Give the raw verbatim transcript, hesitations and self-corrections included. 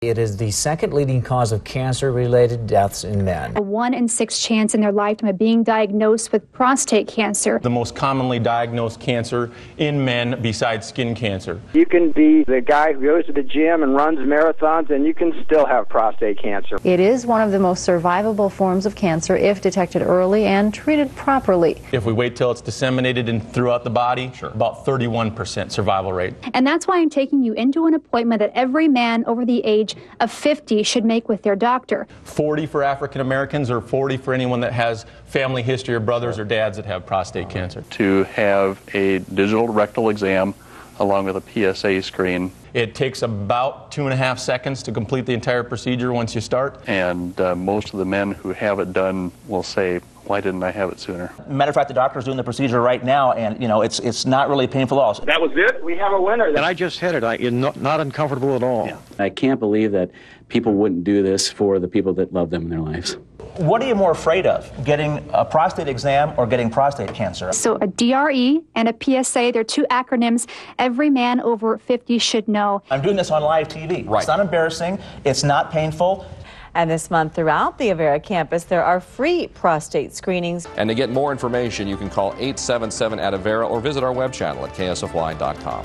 It is the second leading cause of cancer-related deaths in men. A one in six chance in their lifetime of being diagnosed with prostate cancer. The most commonly diagnosed cancer in men besides skin cancer. You can be the guy who goes to the gym and runs marathons and you can still have prostate cancer. It is one of the most survivable forms of cancer if detected early and treated properly. If we wait till it's disseminated and throughout the body, sure. About thirty-one percent survival rate. And that's why I'm taking you into an appointment that every man over the age of fifty should make with their doctor. forty for African Americans or forty for anyone that has family history or brothers or dads that have prostate cancer. To have a digital rectal exam along with a P S A screen. It takes about two and a half seconds to complete the entire procedure once you start. And uh, most of the men who have it done will say, why didn't I have it sooner? Matter of fact, the doctor's doing the procedure right now, and, you know, it's it's not really painful at all. That was it? We have a winner. And I just hit it. I, you're not, not uncomfortable at all. Yeah. I can't believe that people wouldn't do this for the people that love them in their lives. What are you more afraid of, getting a prostate exam or getting prostate cancer? So a D R E and a P S A, they're two acronyms every man over fifty should know. I'm doing this on live T V. Right. It's not embarrassing. It's not painful. And this month throughout the Avera campus, there are free prostate screenings. And to get more information, you can call eight seven seven at Avera or visit our web channel at K S F Y dot com.